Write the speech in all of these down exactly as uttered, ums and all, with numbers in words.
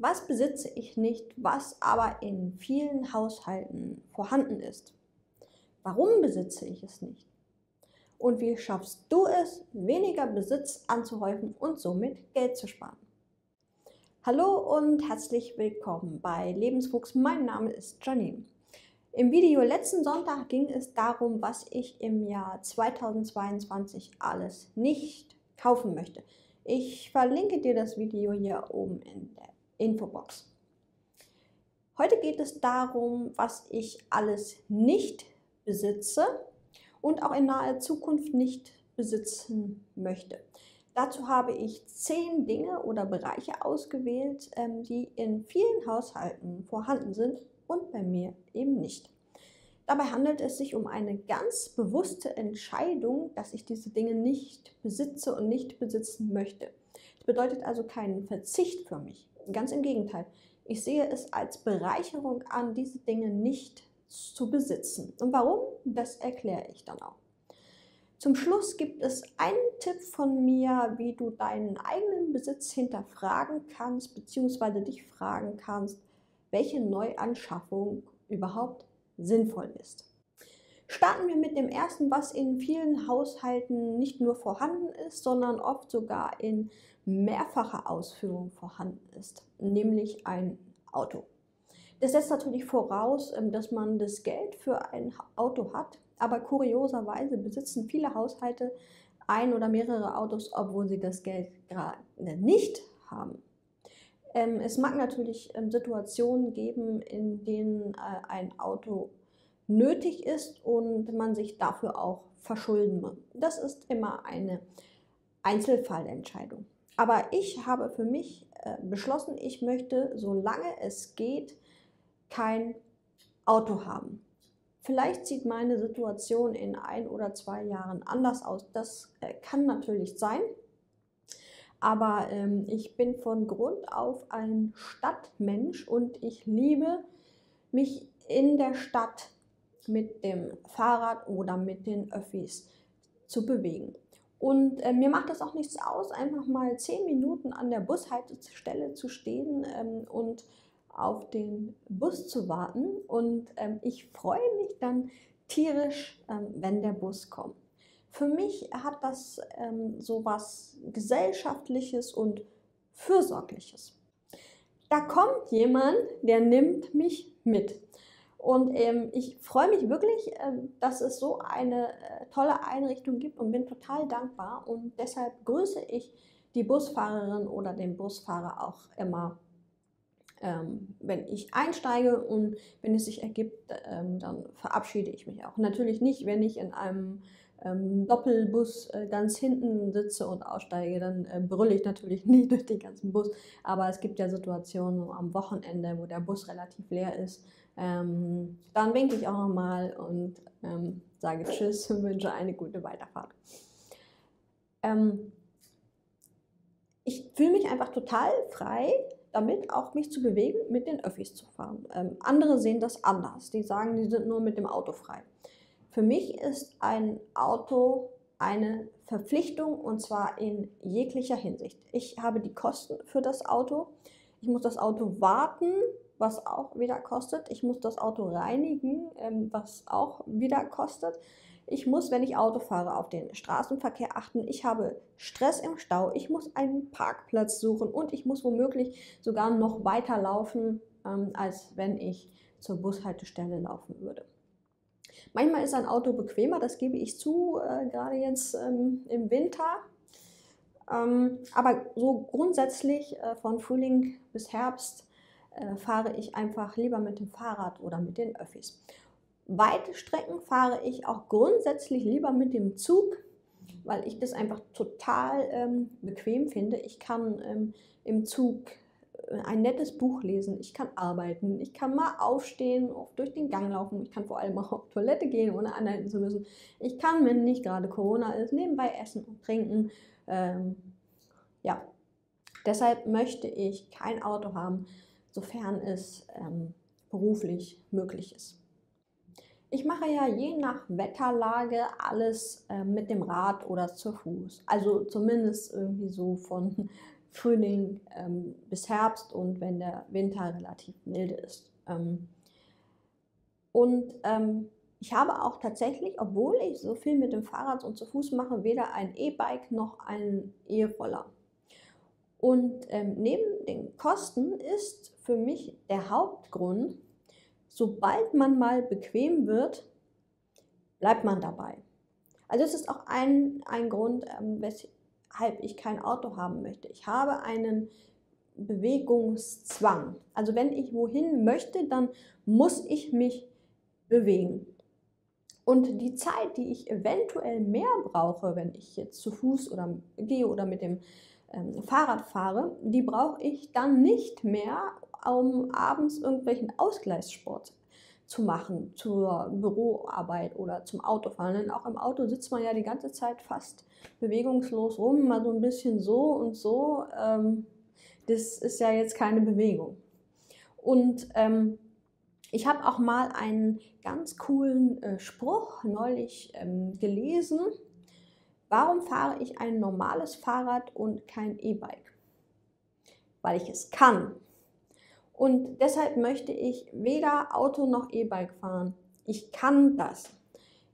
Was besitze ich nicht, was aber in vielen Haushalten vorhanden ist? Warum besitze ich es nicht? Und wie schaffst du es, weniger Besitz anzuhäufen und somit Geld zu sparen? Hallo und herzlich willkommen bei Lebenswuchs. Mein Name ist Janine. Im Video letzten Sonntag ging es darum, was ich im Jahr zweitausendzweiundzwanzig alles nicht kaufen möchte. Ich verlinke dir das Video hier oben in der Infobox. Heute geht es darum, was ich alles nicht besitze und auch in naher Zukunft nicht besitzen möchte. Dazu habe ich zehn Dinge oder Bereiche ausgewählt, die in vielen Haushalten vorhanden sind und bei mir eben nicht. Dabei handelt es sich um eine ganz bewusste Entscheidung, dass ich diese Dinge nicht besitze und nicht besitzen möchte. Das bedeutet also keinen Verzicht für mich. Ganz im Gegenteil. Ich sehe es als Bereicherung an, diese Dinge nicht zu besitzen. Und warum? Das erkläre ich dann auch. Zum Schluss gibt es einen Tipp von mir, wie du deinen eigenen Besitz hinterfragen kannst, beziehungsweise dich fragen kannst, welche Neuanschaffung überhaupt sinnvoll ist. Starten wir mit dem ersten, was in vielen Haushalten nicht nur vorhanden ist, sondern oft sogar in mehrfacher Ausführung vorhanden ist, nämlich ein Auto. Das setzt natürlich voraus, dass man das Geld für ein Auto hat, aber kurioserweise besitzen viele Haushalte ein oder mehrere Autos, obwohl sie das Geld gerade nicht haben. Es mag natürlich Situationen geben, in denen ein Auto nötig ist und man sich dafür auch verschulden muss. Das ist immer eine Einzelfallentscheidung. Aber ich habe für mich beschlossen, ich möchte, solange es geht, kein Auto haben. Vielleicht sieht meine Situation in ein oder zwei Jahren anders aus. Das kann natürlich sein. Aber ähm, ich bin von Grund auf ein Stadtmensch und ich liebe mich in der Stadt mit dem Fahrrad oder mit den Öffis zu bewegen. Und äh, mir macht das auch nichts aus, einfach mal zehn Minuten an der Bushaltestelle zu stehen ähm, und auf den Bus zu warten. Und ähm, ich freue mich dann tierisch, ähm, wenn der Bus kommt. Für mich hat das ähm, so was Gesellschaftliches und Fürsorgliches. Da kommt jemand, der nimmt mich mit. Und ähm, ich freue mich wirklich, äh, dass es so eine äh, tolle Einrichtung gibt und bin total dankbar. Und deshalb grüße ich die Busfahrerin oder den Busfahrer auch immer, ähm, wenn ich einsteige. Und wenn es sich ergibt, ähm, dann verabschiede ich mich auch. Natürlich nicht, wenn ich in einem Doppelbus ganz hinten sitze und aussteige, dann brülle ich natürlich nicht durch den ganzen Bus. Aber es gibt ja Situationen am Wochenende, wo der Bus relativ leer ist. Dann winke ich auch nochmal und sage Tschüss und wünsche eine gute Weiterfahrt. Ich fühle mich einfach total frei, damit auch mich zu bewegen, mit den Öffis zu fahren. Andere sehen das anders. Die sagen, die sind nur mit dem Auto frei. Für mich ist ein Auto eine Verpflichtung und zwar in jeglicher Hinsicht. Ich habe die Kosten für das Auto. Ich muss das Auto warten, was auch wieder kostet. Ich muss das Auto reinigen, was auch wieder kostet. Ich muss, wenn ich Auto fahre, auf den Straßenverkehr achten. Ich habe Stress im Stau. Ich muss einen Parkplatz suchen und ich muss womöglich sogar noch weiter laufen, als wenn ich zur Bushaltestelle laufen würde. Manchmal ist ein Auto bequemer, das gebe ich zu, äh, gerade jetzt ähm, im Winter. Ähm, aber so grundsätzlich äh, von Frühling bis Herbst äh, fahre ich einfach lieber mit dem Fahrrad oder mit den Öffis. Weite Strecken fahre ich auch grundsätzlich lieber mit dem Zug, weil ich das einfach total ähm, bequem finde. Ich kann ähm, im Zug ein nettes Buch lesen, ich kann arbeiten, ich kann mal aufstehen, auch durch den Gang laufen, ich kann vor allem auch auf Toilette gehen, ohne anhalten zu müssen. Ich kann, wenn nicht gerade Corona ist, nebenbei essen und trinken. Ähm, ja, deshalb möchte ich kein Auto haben, sofern es ähm, beruflich möglich ist. Ich mache ja je nach Wetterlage alles äh, mit dem Rad oder zu Fuß. Also zumindest irgendwie so von Frühling ähm, bis Herbst und wenn der Winter relativ milde ist. Ähm, und ähm, ich habe auch tatsächlich, obwohl ich so viel mit dem Fahrrad und zu Fuß mache, weder ein E-Bike noch einen E-Roller. Und ähm, neben den Kosten ist für mich der Hauptgrund, sobald man mal bequem wird, bleibt man dabei. Also es ist auch ein, ein Grund, ähm, weshalb ich kein Auto haben möchte. Ich habe einen Bewegungszwang. Also wenn ich wohin möchte, dann muss ich mich bewegen. Und die Zeit, die ich eventuell mehr brauche, wenn ich jetzt zu Fuß oder gehe oder mit dem ähm, Fahrrad fahre, die brauche ich dann nicht mehr, um abends irgendwelchen Ausgleichssport zu machen, zur Büroarbeit oder zum Autofahren. Denn auch im Auto sitzt man ja die ganze Zeit fast bewegungslos rum, mal so ein bisschen so und so. Das ist ja jetzt keine Bewegung. Und ich habe auch mal einen ganz coolen Spruch neulich gelesen. Warum fahre ich ein normales Fahrrad und kein E-Bike? Weil ich es kann. Und deshalb möchte ich weder Auto noch E-Bike fahren. Ich kann das.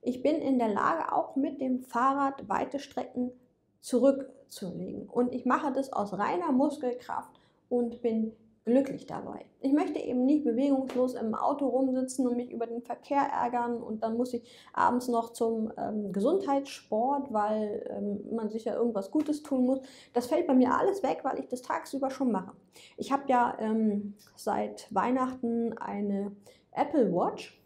Ich bin in der Lage, auch mit dem Fahrrad weite Strecken zurückzulegen. Und ich mache das aus reiner Muskelkraft und bin glücklich dabei. Ich möchte eben nicht bewegungslos im Auto rumsitzen und mich über den Verkehr ärgern. Und dann muss ich abends noch zum ähm, Gesundheitssport, weil ähm, man sich ja irgendwas Gutes tun muss. Das fällt bei mir alles weg, weil ich das tagsüber schon mache. Ich habe ja ähm, seit Weihnachten eine Apple Watch.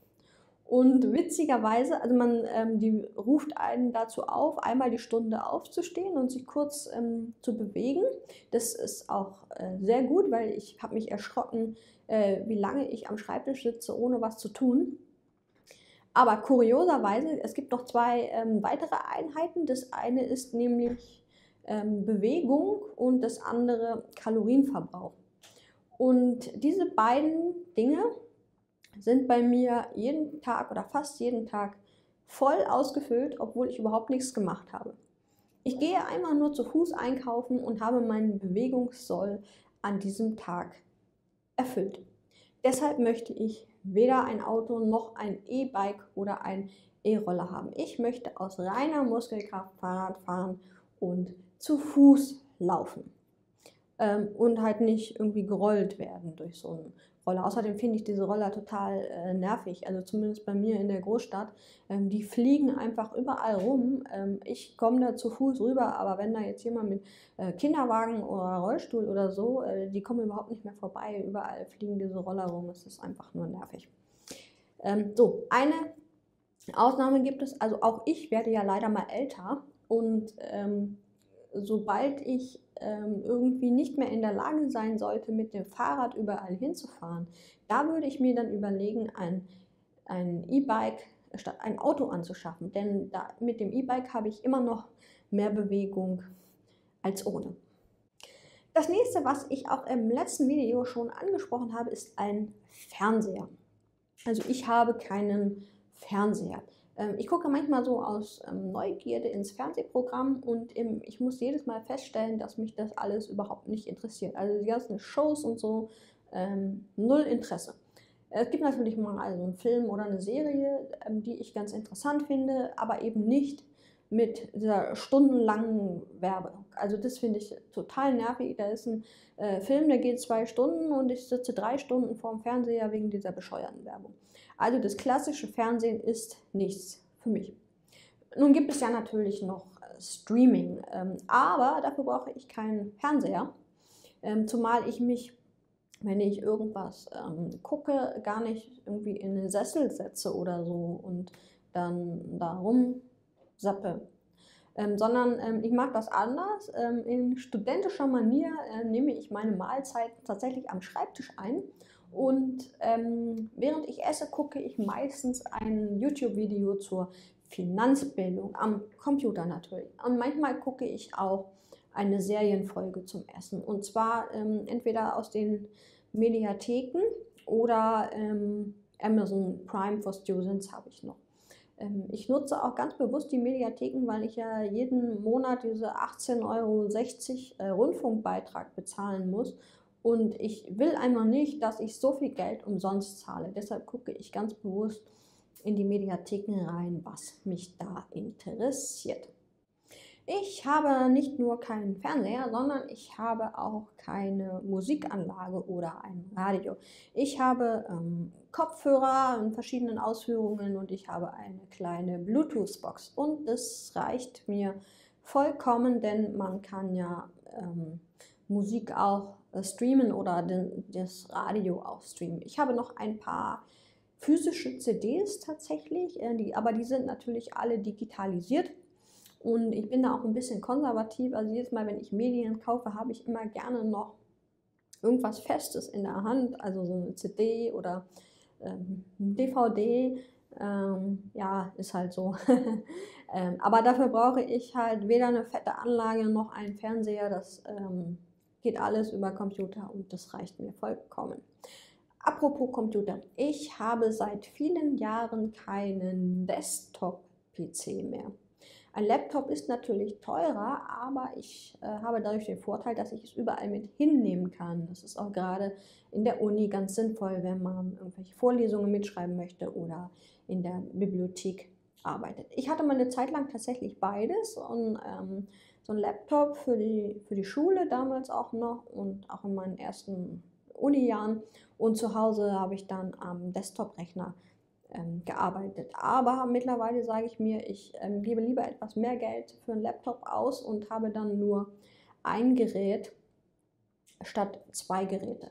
Und witzigerweise, also man, ähm, die ruft einen dazu auf, einmal die Stunde aufzustehen und sich kurz ähm, zu bewegen. Das ist auch äh, sehr gut, weil ich habe mich erschrocken, äh, wie lange ich am Schreibtisch sitze, ohne was zu tun. Aber kurioserweise, es gibt noch zwei ähm, weitere Einheiten. Das eine ist nämlich ähm, Bewegung und das andere Kalorienverbrauch. Und diese beiden Dinge sind bei mir jeden Tag oder fast jeden Tag voll ausgefüllt, obwohl ich überhaupt nichts gemacht habe. Ich gehe einmal nur zu Fuß einkaufen und habe meinen Bewegungssoll an diesem Tag erfüllt. Deshalb möchte ich weder ein Auto noch ein E-Bike oder ein E-Roller haben. Ich möchte aus reiner Muskelkraft Fahrrad fahren und zu Fuß laufen. Ähm, und halt nicht irgendwie gerollt werden durch so einen Roller. Außerdem finde ich diese Roller total äh, nervig, also zumindest bei mir in der Großstadt. Ähm, die fliegen einfach überall rum. Ähm, ich komme da zu Fuß rüber, aber wenn da jetzt jemand mit äh, Kinderwagen oder Rollstuhl oder so, äh, die kommen überhaupt nicht mehr vorbei. Überall fliegen diese Roller rum, es ist einfach nur nervig. Ähm, so, eine Ausnahme gibt es, also auch ich werde ja leider mal älter und ähm, sobald ich ähm, irgendwie nicht mehr in der Lage sein sollte, mit dem Fahrrad überall hinzufahren, da würde ich mir dann überlegen, ein, ein E-Bike statt ein Auto anzuschaffen. Denn da, mit dem E-Bike habe ich immer noch mehr Bewegung als ohne. Das nächste, was ich auch im letzten Video schon angesprochen habe, ist ein Fernseher. Also ich habe keinen Fernseher. Ich gucke manchmal so aus Neugierde ins Fernsehprogramm und ich muss jedes Mal feststellen, dass mich das alles überhaupt nicht interessiert. Also die ganzen Shows und so, ähm, null Interesse. Es gibt natürlich mal also einen Film oder eine Serie, ähm, die ich ganz interessant finde, aber eben nicht mit dieser stundenlangen Werbung. Also das finde ich total nervig. Da ist ein äh, Film, der geht zwei Stunden und ich sitze drei Stunden vorm Fernseher wegen dieser bescheuerten Werbung. Also das klassische Fernsehen ist nichts für mich. Nun gibt es ja natürlich noch äh, Streaming, ähm, aber dafür brauche ich keinen Fernseher, ähm, zumal ich mich, wenn ich irgendwas ähm, gucke, gar nicht irgendwie in den Sessel setze oder so und dann darum sappe. Ähm, sondern ähm, ich mag das anders. Ähm, in studentischer Manier äh, nehme ich meine Mahlzeiten tatsächlich am Schreibtisch ein. Und ähm, während ich esse, gucke ich meistens ein YouTube-Video zur Finanzbildung, am Computer natürlich. Und manchmal gucke ich auch eine Serienfolge zum Essen. Und zwar ähm, entweder aus den Mediatheken oder ähm, Amazon Prime for Students habe ich noch. Ich nutze auch ganz bewusst die Mediatheken, weil ich ja jeden Monat diese achtzehn Euro sechzig Rundfunkbeitrag bezahlen muss. Und ich will einfach nicht, dass ich so viel Geld umsonst zahle. Deshalb gucke ich ganz bewusst in die Mediatheken rein, was mich da interessiert. Ich habe nicht nur keinen Fernseher, sondern ich habe auch keine Musikanlage oder ein Radio. Ich habe ähm, Kopfhörer in verschiedenen Ausführungen und ich habe eine kleine Bluetooth-Box. Und das reicht mir vollkommen, denn man kann ja ähm, Musik auch äh, streamen oder den, das Radio auch streamen. Ich habe noch ein paar physische C Ds tatsächlich, äh, die, aber die sind natürlich alle digitalisiert. Und ich bin da auch ein bisschen konservativ, also jedes Mal, wenn ich Medien kaufe, habe ich immer gerne noch irgendwas Festes in der Hand, also so eine C D oder ähm, D V D, ähm, ja, ist halt so. ähm, aber dafür brauche ich halt weder eine fette Anlage noch einen Fernseher, das ähm, geht alles über Computer und das reicht mir vollkommen. Apropos Computer, ich habe seit vielen Jahren keinen Desktop-P C mehr. Ein Laptop ist natürlich teurer, aber ich äh, habe dadurch den Vorteil, dass ich es überall mit hinnehmen kann. Das ist auch gerade in der Uni ganz sinnvoll, wenn man irgendwelche Vorlesungen mitschreiben möchte oder in der Bibliothek arbeitet. Ich hatte mal eine Zeit lang tatsächlich beides und ähm, so ein Laptop für die, für die Schule damals auch noch und auch in meinen ersten Uni-Jahren. Und zu Hause habe ich dann am Desktop-Rechner gearbeitet. Aber mittlerweile sage ich mir, ich ähm, gebe lieber etwas mehr Geld für einen Laptop aus und habe dann nur ein Gerät statt zwei Geräte.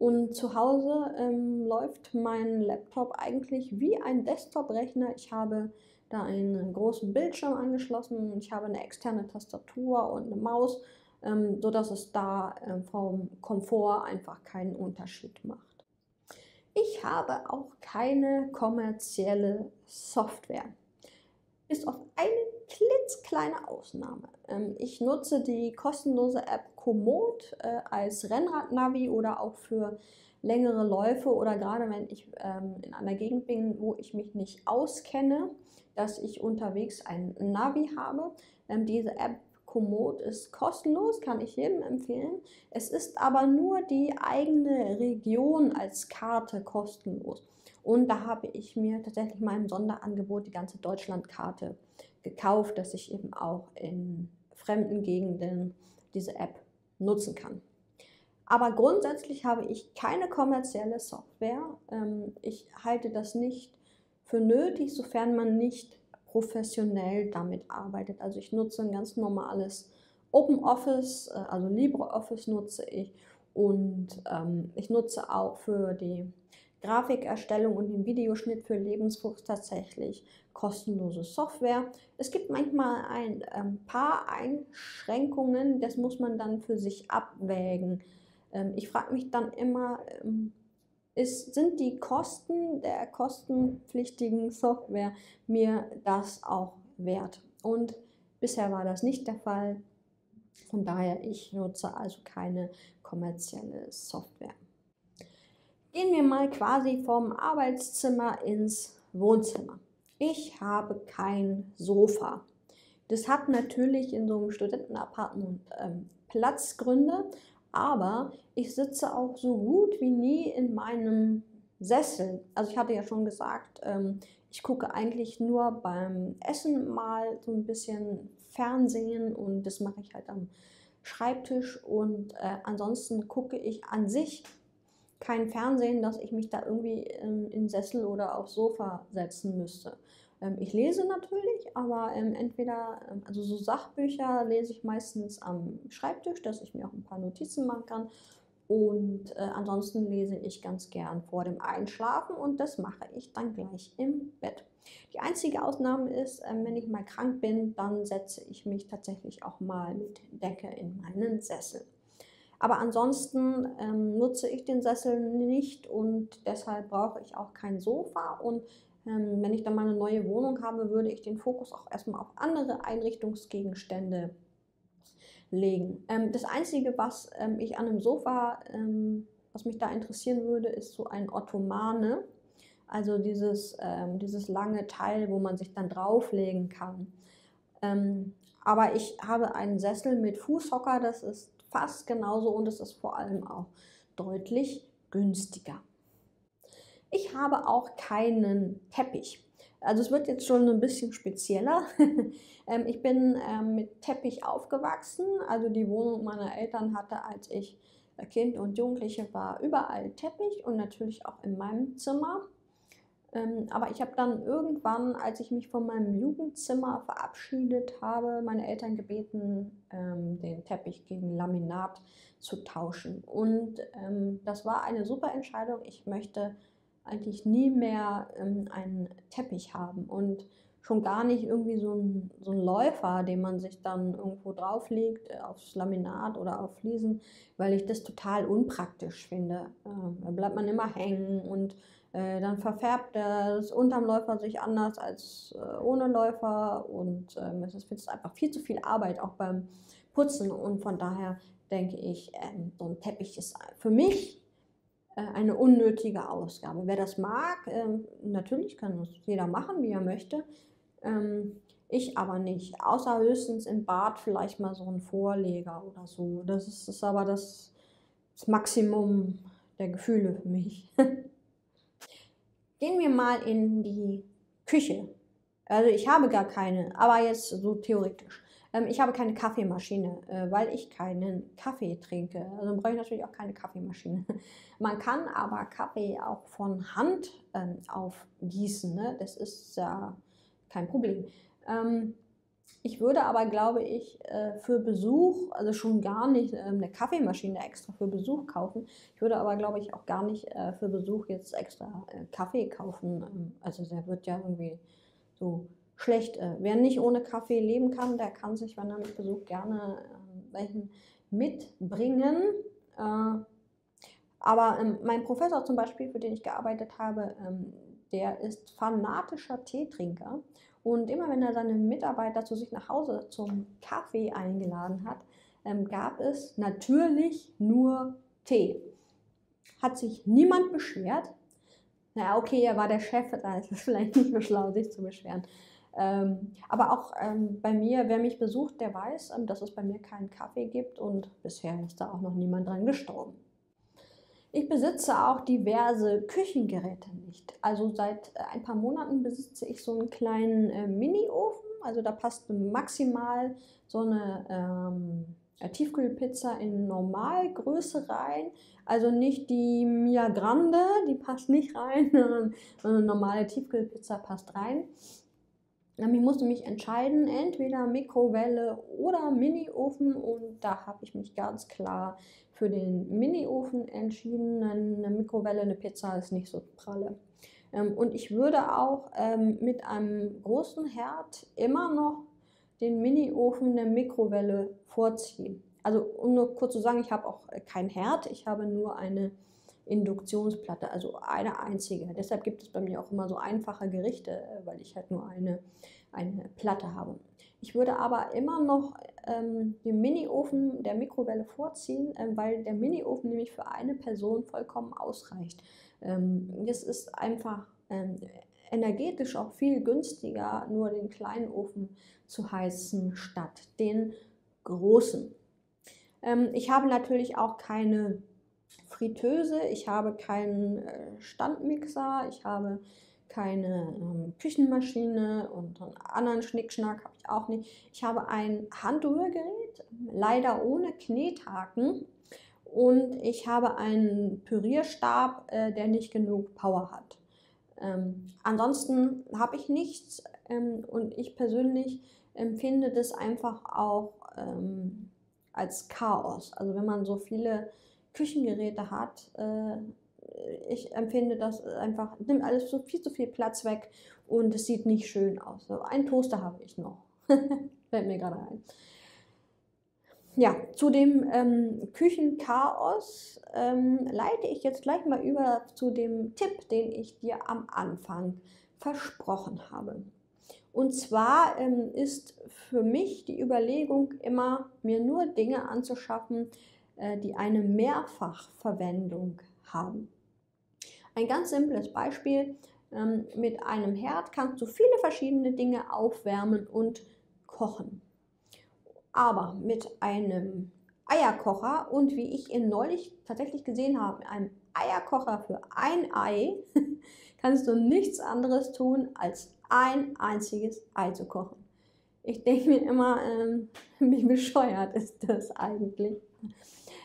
Und zu Hause ähm, läuft mein Laptop eigentlich wie ein Desktop-Rechner. Ich habe da einen großen Bildschirm angeschlossen, ich habe eine externe Tastatur und eine Maus, ähm, sodass es da ähm, vom Komfort einfach keinen Unterschied macht. Ich habe auch keine kommerzielle Software, bis auf eine klitzkleine Ausnahme. Ich nutze die kostenlose App Komoot als Rennradnavi oder auch für längere Läufe oder gerade wenn ich in einer Gegend bin, wo ich mich nicht auskenne, dass ich unterwegs ein Navi habe. Diese App Komoot ist kostenlos, kann ich jedem empfehlen. Es ist aber nur die eigene Region als Karte kostenlos. Und da habe ich mir tatsächlich mal im Sonderangebot die ganze Deutschlandkarte gekauft, dass ich eben auch in fremden Gegenden diese App nutzen kann. Aber grundsätzlich habe ich keine kommerzielle Software. Ich halte das nicht für nötig, sofern man nicht professionell damit arbeitet. Also ich nutze ein ganz normales OpenOffice, also LibreOffice nutze ich und ähm, ich nutze auch für die Grafikerstellung und den Videoschnitt für Lebensfuchs tatsächlich kostenlose Software. Es gibt manchmal ein ähm, paar Einschränkungen, das muss man dann für sich abwägen. Ähm, ich frage mich dann immer, ähm, Ist, sind die Kosten der kostenpflichtigen Software mir das auch wert? Und bisher war das nicht der Fall. Von daher, ich nutze also keine kommerzielle Software. Gehen wir mal quasi vom Arbeitszimmer ins Wohnzimmer. Ich habe kein Sofa. Das hat natürlich in so einem Studentenapartment ähm, Platzgründe. Aber ich sitze auch so gut wie nie in meinem Sessel. Also ich hatte ja schon gesagt, ich gucke eigentlich nur beim Essen mal so ein bisschen Fernsehen und das mache ich halt am Schreibtisch. Und ansonsten gucke ich an sich kein Fernsehen, dass ich mich da irgendwie in Sessel oder aufs Sofa setzen müsste. Ich lese natürlich, aber ähm, entweder, ähm, also so Sachbücher lese ich meistens am Schreibtisch, dass ich mir auch ein paar Notizen machen kann. Und äh, ansonsten lese ich ganz gern vor dem Einschlafen und das mache ich dann gleich im Bett. Die einzige Ausnahme ist, äh, wenn ich mal krank bin, dann setze ich mich tatsächlich auch mal mit Decke in meinen Sessel. Aber ansonsten ähm, nutze ich den Sessel nicht und deshalb brauche ich auch kein Sofa und wenn ich dann mal eine neue Wohnung habe, würde ich den Fokus auch erstmal auf andere Einrichtungsgegenstände legen. Das Einzige, was ich an einem Sofa, was mich da interessieren würde, ist so ein Ottomane, Also dieses, ähm, dieses lange Teil, wo man sich dann drauflegen kann. Ähm, aber ich habe einen Sessel mit Fußhocker, das ist fast genauso und es ist vor allem auch deutlich günstiger. Ich habe auch keinen Teppich. Also es wird jetzt schon ein bisschen spezieller. Ich bin mit Teppich aufgewachsen. Also die Wohnung meiner Eltern hatte, als ich Kind und Jugendliche war, überall Teppich und natürlich auch in meinem Zimmer. Aber ich habe dann irgendwann, als ich mich von meinem Jugendzimmer verabschiedet habe, meine Eltern gebeten, den Teppich gegen Laminat zu tauschen. Und das war eine super Entscheidung. Ich möchte eigentlich nie mehr ähm, einen Teppich haben und schon gar nicht irgendwie so ein, so ein Läufer, den man sich dann irgendwo drauflegt, äh, aufs Laminat oder auf Fliesen, weil ich das total unpraktisch finde. Ähm, da bleibt man immer hängen und äh, dann verfärbt das unterm Läufer sich anders als äh, ohne Läufer und ähm, es ist einfach viel zu viel Arbeit, auch beim Putzen, und von daher denke ich, äh, so ein Teppich ist für mich eine unnötige Ausgabe. Wer das mag, natürlich kann das jeder machen, wie er möchte. Ich aber nicht. Außer höchstens im Bad vielleicht mal so ein Vorleger oder so. Das ist, das ist aber das, das Maximum der Gefühle für mich. Gehen wir mal in die Küche. Also ich habe gar keine, aber jetzt so theoretisch. Ich habe keine Kaffeemaschine, weil ich keinen Kaffee trinke. Also brauche ich natürlich auch keine Kaffeemaschine. Man kann aber Kaffee auch von Hand aufgießen, ne? Das ist ja kein Problem. Ich würde aber, glaube ich, für Besuch, also schon gar nicht eine Kaffeemaschine extra für Besuch kaufen. Ich würde aber, glaube ich, auch gar nicht für Besuch jetzt extra Kaffee kaufen. Also der wird ja irgendwie so schlecht. Wer nicht ohne Kaffee leben kann, der kann sich, wenn er mit Besuch, gerne äh, welchen mitbringen. Äh, aber ähm, mein Professor zum Beispiel, für den ich gearbeitet habe, ähm, der ist fanatischer Teetrinker. Und immer wenn er seine Mitarbeiter zu sich nach Hause zum Kaffee eingeladen hat, ähm, gab es natürlich nur Tee. Hat sich niemand beschwert. Naja, okay, er war der Chef, da ist es vielleicht nicht so schlau, sich zu beschweren. Ähm, aber auch ähm, bei mir, wer mich besucht, der weiß, ähm, dass es bei mir keinen Kaffee gibt und bisher ist da auch noch niemand dran gestorben. Ich besitze auch diverse Küchengeräte nicht. Also seit äh, ein paar Monaten besitze ich so einen kleinen äh, Mini-Ofen, also da passt maximal so eine ähm, Tiefkühlpizza in Normalgröße rein, also nicht die Mia Grande, die passt nicht rein, sondern eine normale Tiefkühlpizza passt rein. Ich musste mich entscheiden, entweder Mikrowelle oder Mini-Ofen, und da habe ich mich ganz klar für den Mini-Ofen entschieden. Eine Mikrowelle, eine Pizza ist nicht so pralle. Und ich würde auch mit einem großen Herd immer noch den Mini-Ofen der Mikrowelle vorziehen. Also um nur kurz zu sagen, ich habe auch keinen Herd, ich habe nur eine Induktionsplatte, also eine einzige. Deshalb gibt es bei mir auch immer so einfache Gerichte, weil ich halt nur eine, eine Platte habe. Ich würde aber immer noch ähm, den Mini-Ofen der Mikrowelle vorziehen, ähm, weil der Mini-Ofen nämlich für eine Person vollkommen ausreicht. Ähm, das ist einfach ähm, energetisch auch viel günstiger, nur den kleinen Ofen zu heizen statt den großen. Ähm, ich habe natürlich auch keine Fritteuse, ich habe keinen Standmixer, ich habe keine ähm, Küchenmaschine und einen anderen Schnickschnack habe ich auch nicht. Ich habe ein Handrührgerät, leider ohne Knethaken, und ich habe einen Pürierstab, äh, der nicht genug Power hat. Ähm, ansonsten habe ich nichts, ähm, und ich persönlich empfinde das einfach auch ähm, als Chaos. Also wenn man so viele Küchengeräte hat, äh, ich empfinde das einfach, nimmt alles so viel zu viel Platz weg und es sieht nicht schön aus. So, einen Toaster habe ich noch, fällt mir gerade ein. Ja, zu dem ähm, Küchenchaos ähm, leite ich jetzt gleich mal über zu dem Tipp, den ich dir am Anfang versprochen habe. Und zwar ähm, ist für mich die Überlegung immer, mir nur Dinge anzuschaffen, äh, die eine Mehrfachverwendung haben. Ein ganz simples Beispiel. Ähm, mit einem Herd kannst du viele verschiedene Dinge aufwärmen und kochen. Aber mit einem Eierkocher und wie ich ihn neulich tatsächlich gesehen habe, mit einem Eierkocher für ein Ei, kannst du nichts anderes tun, als ein einziges Ei zu kochen. Ich denke mir immer, ähm, wie bescheuert ist das eigentlich?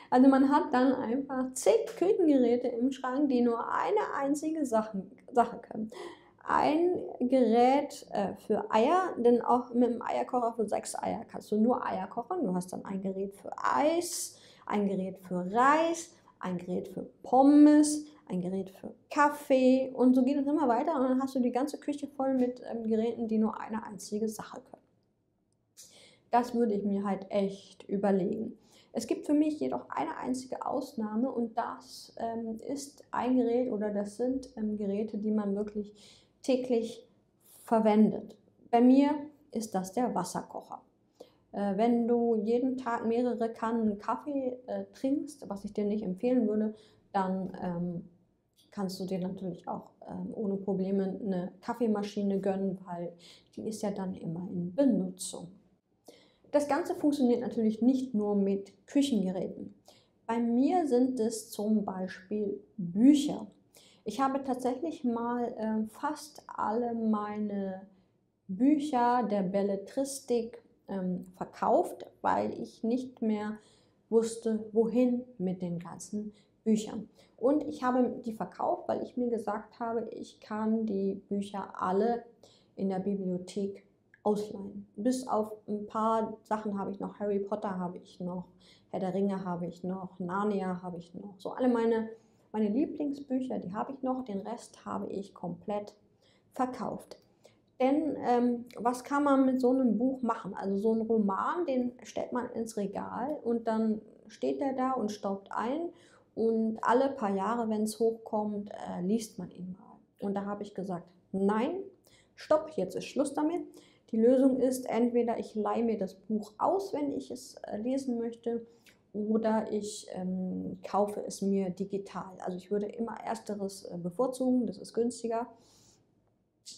Also man hat dann einfach zig Küchengeräte im Schrank, die nur eine einzige Sache, Sache können. Ein Gerät äh, für Eier, denn auch mit dem Eierkocher für sechs Eier kannst du nur Eier kochen. Du hast dann ein Gerät für Eis, ein Gerät für Reis, ein Gerät für Pommes, ein Gerät für Kaffee und so geht es immer weiter. Und dann hast du die ganze Küche voll mit ähm, Geräten, die nur eine einzige Sache können. Das würde ich mir halt echt überlegen. Es gibt für mich jedoch eine einzige Ausnahme und das ähm, ist ein Gerät oder das sind ähm, Geräte, die man wirklich täglich verwendet. Bei mir ist das der Wasserkocher. Äh, wenn du jeden Tag mehrere Kannen Kaffee äh, trinkst, was ich dir nicht empfehlen würde, dann ähm, kannst du dir natürlich auch ähm, ohne Probleme eine Kaffeemaschine gönnen, weil die ist ja dann immer in Benutzung. Das Ganze funktioniert natürlich nicht nur mit Küchengeräten. Bei mir sind es zum Beispiel Bücher. Ich habe tatsächlich mal äh, fast alle meine Bücher der Belletristik ähm, verkauft, weil ich nicht mehr wusste, wohin mit den ganzen Büchern. Und ich habe die verkauft, weil ich mir gesagt habe, ich kann die Bücher alle in der Bibliothek verkaufen. Ausleihen. Bis auf ein paar Sachen habe ich noch, Harry Potter habe ich noch, Herr der Ringe habe ich noch, Narnia habe ich noch. So alle meine, meine Lieblingsbücher, die habe ich noch, den Rest habe ich komplett verkauft. Denn ähm, was kann man mit so einem Buch machen? Also so einen Roman, den stellt man ins Regal und dann steht der da und staubt ein und alle paar Jahre, wenn es hochkommt, äh, liest man ihn mal. Und da habe ich gesagt, nein, stopp, jetzt ist Schluss damit. Die Lösung ist, entweder ich leihe mir das Buch aus, wenn ich es lesen möchte, oder ich ähm, kaufe es mir digital. Also ich würde immer Ersteres bevorzugen, das ist günstiger.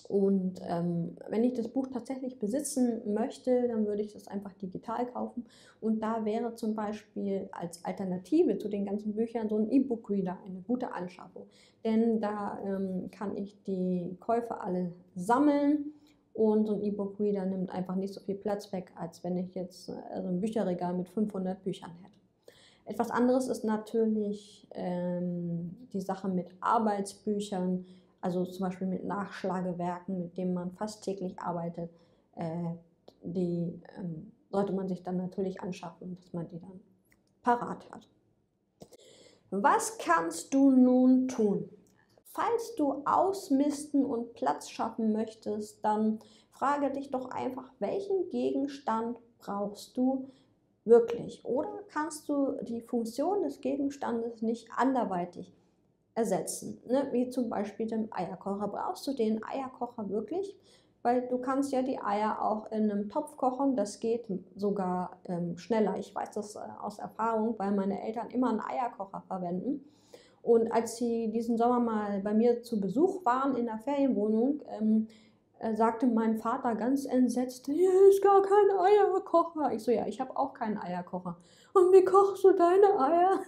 Und ähm, wenn ich das Buch tatsächlich besitzen möchte, dann würde ich das einfach digital kaufen. Und da wäre zum Beispiel als Alternative zu den ganzen Büchern so ein E-Book-Reader eine gute Anschaffung. Denn da ähm, kann ich die Käufe alle sammeln. Und so ein E-Book-Reader nimmt einfach nicht so viel Platz weg, als wenn ich jetzt ein Bücherregal mit fünfhundert Büchern hätte. Etwas anderes ist natürlich ähm, die Sache mit Arbeitsbüchern, also zum Beispiel mit Nachschlagewerken, mit denen man fast täglich arbeitet. Äh, die ähm, sollte man sich dann natürlich anschaffen, dass man die dann parat hat. Was kannst du nun tun? Falls du ausmisten und Platz schaffen möchtest, dann frage dich doch einfach, welchen Gegenstand brauchst du wirklich? Oder kannst du die Funktion des Gegenstandes nicht anderweitig ersetzen? Ne? Wie zum Beispiel den Eierkocher. Brauchst du den Eierkocher wirklich? Weil du kannst ja die Eier auch in einem Topf kochen, das geht sogar ähm, schneller. Ich weiß das äh, aus Erfahrung, weil meine Eltern immer einen Eierkocher verwenden. Und als sie diesen Sommer mal bei mir zu Besuch waren in der Ferienwohnung, ähm, äh, sagte mein Vater ganz entsetzt, hier ist gar kein Eierkocher. Ich so, ja, ich habe auch keinen Eierkocher. Und wie kochst du deine Eier?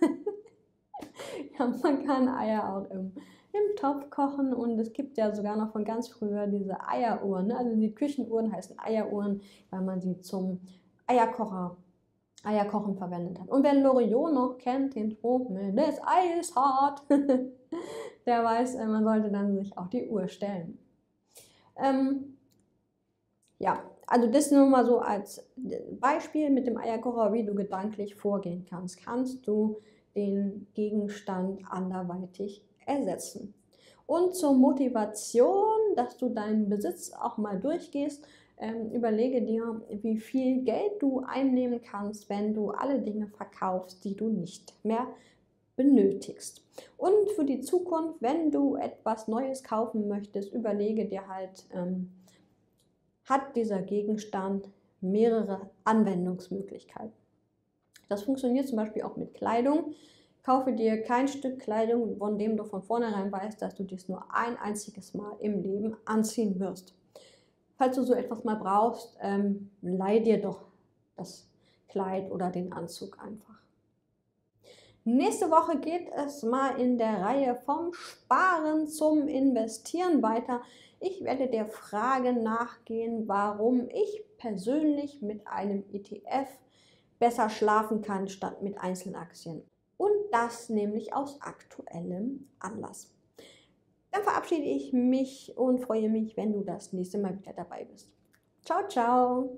Ja, man kann Eier auch im, im Topf kochen und es gibt ja sogar noch von ganz früher diese Eieruhren. Ne? Also die Küchenuhren heißen Eieruhren, weil man sie zum Eierkocher Eierkochen verwendet hat. Und wer Loriot noch kennt, den Spruch, das Ei ist hart, der weiß, man sollte dann sich auch die Uhr stellen. Ähm, ja, also das nur mal so als Beispiel mit dem Eierkocher, wie du gedanklich vorgehen kannst. Kannst du den Gegenstand anderweitig ersetzen. Und zur Motivation, dass du deinen Besitz auch mal durchgehst, überlege dir, wie viel Geld du einnehmen kannst, wenn du alle Dinge verkaufst, die du nicht mehr benötigst. Und für die Zukunft, wenn du etwas Neues kaufen möchtest, überlege dir halt, ähm, hat dieser Gegenstand mehrere Anwendungsmöglichkeiten. Das funktioniert zum Beispiel auch mit Kleidung. Kaufe dir kein Stück Kleidung, von dem du von vornherein weißt, dass du dies nur ein einziges Mal im Leben anziehen wirst. Falls du so etwas mal brauchst, ähm, leih dir doch das Kleid oder den Anzug einfach. Nächste Woche geht es mal in der Reihe vom Sparen zum Investieren weiter. Ich werde der Frage nachgehen, warum ich persönlich mit einem E T F besser schlafen kann, statt mit Einzelaktien. Und das nämlich aus aktuellem Anlass. Dann verabschiede ich mich und freue mich, wenn du das nächste Mal wieder dabei bist. Ciao, ciao!